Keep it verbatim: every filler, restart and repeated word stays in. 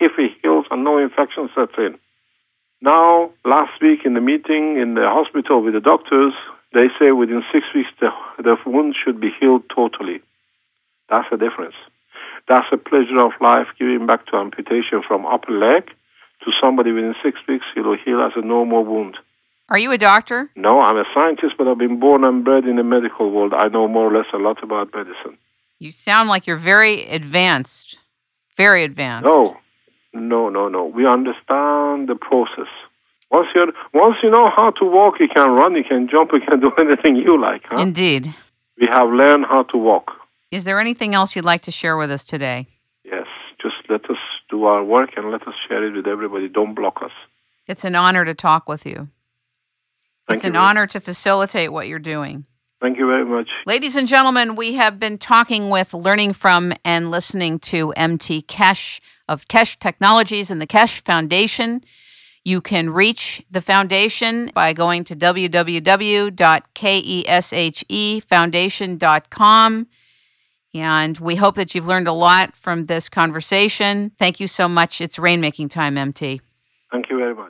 if he heals and no infection sets in. Now, last week in the meeting in the hospital with the doctors, they say within six weeks the, the wound should be healed totally. That's the difference. That's the pleasure of life, giving back to amputation from upper leg to somebody within six weeks, he will heal as a normal wound. Are you a doctor? No, I'm a scientist, but I've been born and bred in the medical world. I know more or less a lot about medicine. You sound like you're very advanced, very advanced. No, no, no, no. We understand the process. Once, you're, once you know how to walk, you can run, you can jump, you can do anything you like. Huh? Indeed. We have learned how to walk. Is there anything else you'd like to share with us today? Yes, just let us do our work and let us share it with everybody. Don't block us. It's an honor to talk with you. Thank it's you an honor to facilitate what you're doing. Thank you very much. Ladies and gentlemen, we have been talking with, learning from, and listening to M T Keshe of Keshe Technologies and the Keshe Foundation. You can reach the foundation by going to w w w dot keshe foundation dot com. And we hope that you've learned a lot from this conversation. Thank you so much. It's Rainmaking Time, M T. Thank you very much.